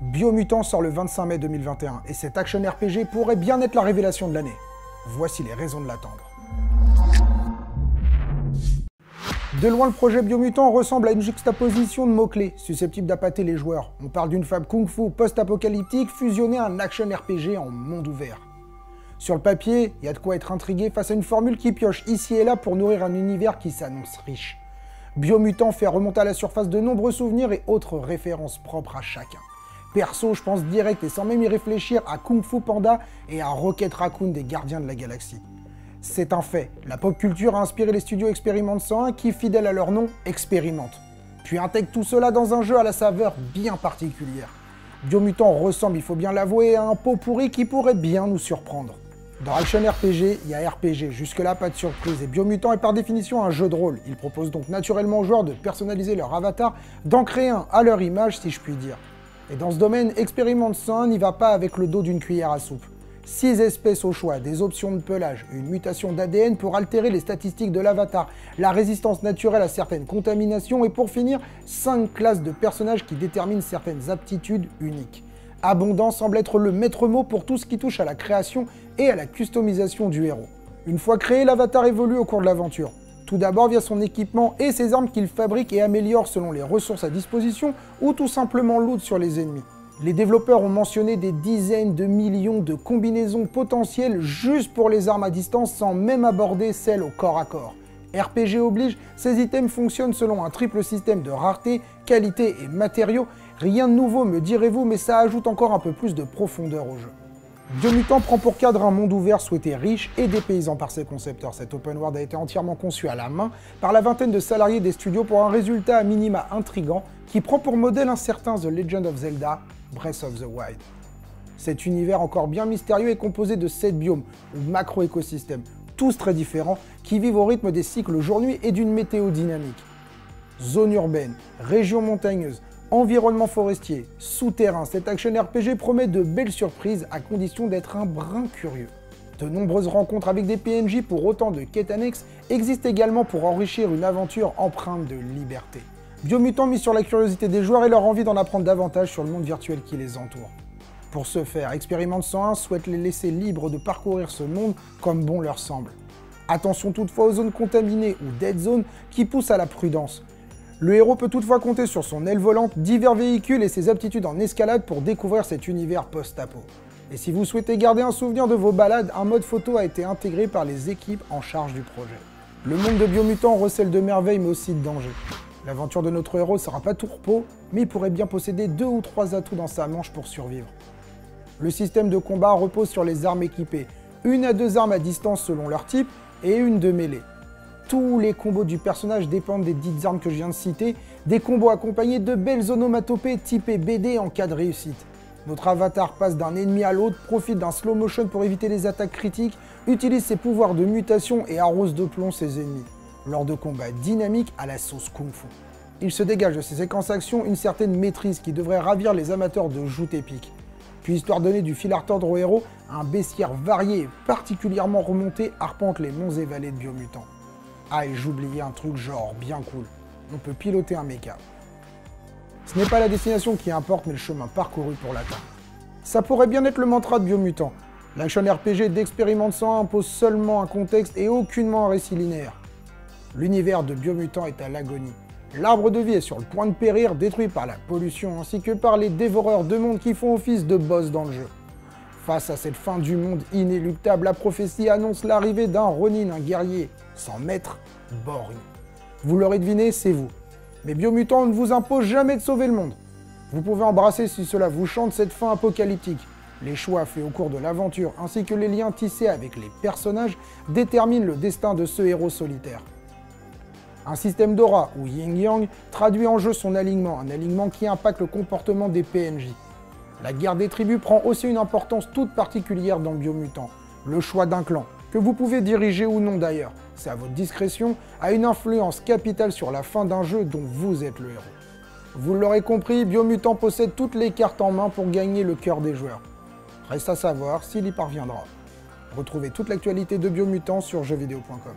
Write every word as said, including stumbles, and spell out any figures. Biomutant sort le vingt-cinq mai deux mille vingt et un et cet action R P G pourrait bien être la révélation de l'année. Voici les raisons de l'attendre. De loin, le projet Biomutant ressemble à une juxtaposition de mots-clés susceptibles d'appâter les joueurs. On parle d'une fable kung-fu post-apocalyptique fusionnée à un action R P G en monde ouvert. Sur le papier, il y a de quoi être intrigué face à une formule qui pioche ici et là pour nourrir un univers qui s'annonce riche. Biomutant fait remonter à la surface de nombreux souvenirs et autres références propres à chacun. Perso, je pense direct et sans même y réfléchir à Kung-Fu Panda et à Rocket Raccoon des Gardiens de la Galaxie. C'est un fait, la pop culture a inspiré les studios Experiment cent un qui, fidèles à leur nom, expérimentent, puis intègrent tout cela dans un jeu à la saveur bien particulière. Biomutant ressemble, il faut bien l'avouer, à un pot pourri qui pourrait bien nous surprendre. Dans Action R P G, il y a R P G, jusque-là pas de surprise, et Biomutant est par définition un jeu de rôle. Il propose donc naturellement aux joueurs de personnaliser leur avatar, d'en créer un à leur image si je puis dire. Et dans ce domaine, Experiment cent un n'y va pas avec le dos d'une cuillère à soupe. six espèces au choix, des options de pelage, une mutation d'A D N pour altérer les statistiques de l'avatar, la résistance naturelle à certaines contaminations et pour finir, cinq classes de personnages qui déterminent certaines aptitudes uniques. Abondance semble être le maître mot pour tout ce qui touche à la création et à la customisation du héros. Une fois créé, l'avatar évolue au cours de l'aventure. Tout d'abord via son équipement et ses armes qu'il fabrique et améliore selon les ressources à disposition ou tout simplement loot sur les ennemis. Les développeurs ont mentionné des dizaines de millions de combinaisons potentielles juste pour les armes à distance sans même aborder celles au corps à corps. R P G oblige, ces items fonctionnent selon un triple système de rareté, qualité et matériaux. Rien de nouveau me direz-vous, mais ça ajoute encore un peu plus de profondeur au jeu. Biomutant prend pour cadre un monde ouvert souhaité riche et dépaysant par ses concepteurs. Cet open world a été entièrement conçu à la main par la vingtaine de salariés des studios pour un résultat à minima intrigant qui prend pour modèle un certain The Legend of Zelda, Breath of the Wild. Cet univers encore bien mystérieux est composé de sept biomes, ou macro-écosystèmes, tous très différents, qui vivent au rythme des cycles jour-nuit et d'une météo dynamique. Zone urbaine, région montagneuse, environnement forestier, souterrain, cet action R P G promet de belles surprises à condition d'être un brin curieux. De nombreuses rencontres avec des P N J pour autant de quêtes annexes existent également pour enrichir une aventure empreinte de liberté. Biomutant mise sur la curiosité des joueurs et leur envie d'en apprendre davantage sur le monde virtuel qui les entoure. Pour ce faire, Experiment cent un souhaite les laisser libres de parcourir ce monde comme bon leur semble. Attention toutefois aux zones contaminées ou dead zones qui poussent à la prudence. Le héros peut toutefois compter sur son aile volante, divers véhicules et ses aptitudes en escalade pour découvrir cet univers post-apo. Et si vous souhaitez garder un souvenir de vos balades, un mode photo a été intégré par les équipes en charge du projet. Le monde de Biomutant recèle de merveilles mais aussi de dangers. L'aventure de notre héros ne sera pas tout repos, mais il pourrait bien posséder deux ou trois atouts dans sa manche pour survivre. Le système de combat repose sur les armes équipées, une à deux armes à distance selon leur type et une de mêlée. Tous les combos du personnage dépendent des dites armes que je viens de citer, des combos accompagnés de belles onomatopées typées B D en cas de réussite. Notre avatar passe d'un ennemi à l'autre, profite d'un slow motion pour éviter les attaques critiques, utilise ses pouvoirs de mutation et arrose de plomb ses ennemis. Lors de combats dynamiques à la sauce kung-fu. Il se dégage de ces séquences actions une certaine maîtrise qui devrait ravir les amateurs de joutes épiques. Puis histoire de donner du fil à retordre au héros, un bestiaire varié et particulièrement remonté arpente les monts et vallées de Biomutant. Ah et j'oubliais un truc genre bien cool, on peut piloter un mecha. Ce n'est pas la destination qui importe mais le chemin parcouru pour l'atteindre. Ça pourrait bien être le mantra de Biomutant. L'action R P G d'Experiment cent un impose seulement un contexte et aucunement un récit linéaire. L'univers de Biomutant est à l'agonie. L'arbre de vie est sur le point de périr, détruit par la pollution ainsi que par les dévoreurs de monde qui font office de boss dans le jeu. Face à cette fin du monde inéluctable, la prophétie annonce l'arrivée d'un Ronin, un guerrier sans maître, borgne. Vous l'aurez deviné, c'est vous. Mais Biomutant ne vous impose jamais de sauver le monde. Vous pouvez embrasser si cela vous chante cette fin apocalyptique. Les choix faits au cours de l'aventure ainsi que les liens tissés avec les personnages déterminent le destin de ce héros solitaire. Un système d'aura, ou yin-yang, traduit en jeu son alignement, un alignement qui impacte le comportement des P N J. La guerre des tribus prend aussi une importance toute particulière dans Biomutant. Le choix d'un clan, que vous pouvez diriger ou non d'ailleurs, c'est à votre discrétion, a une influence capitale sur la fin d'un jeu dont vous êtes le héros. Vous l'aurez compris, Biomutant possède toutes les cartes en main pour gagner le cœur des joueurs. Reste à savoir s'il y parviendra. Retrouvez toute l'actualité de Biomutant sur jeux vidéo point com.